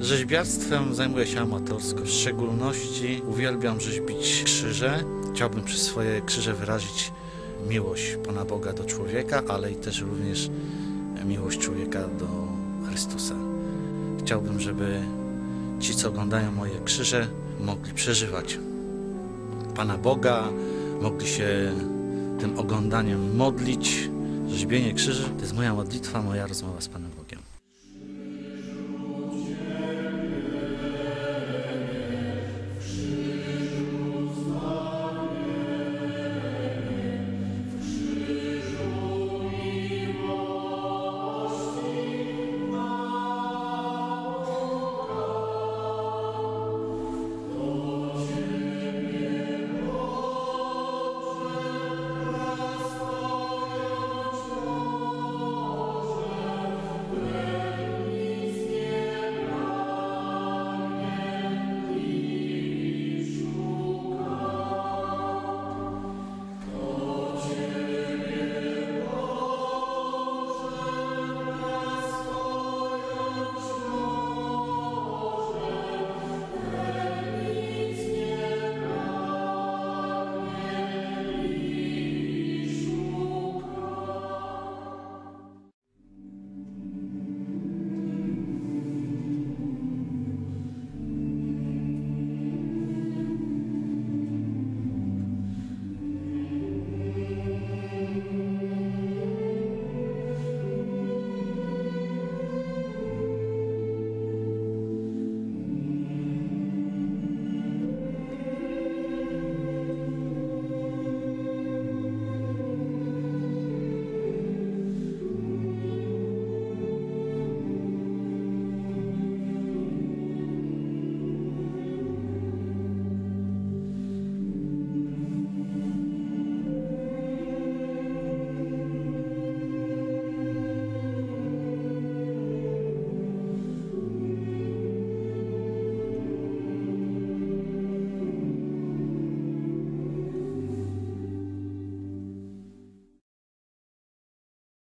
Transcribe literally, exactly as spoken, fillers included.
Rzeźbiarstwem zajmuję się amatorsko. W szczególności uwielbiam rzeźbić krzyże. Chciałbym przez swoje krzyże wyrazić miłość Pana Boga do człowieka, ale i też również miłość człowieka do Chrystusa. Chciałbym, żeby ci, co oglądają moje krzyże, mogli przeżywać Pana Boga, mogli się tym oglądaniem modlić. Rzeźbienie krzyży to jest moja modlitwa, moja rozmowa z Panem.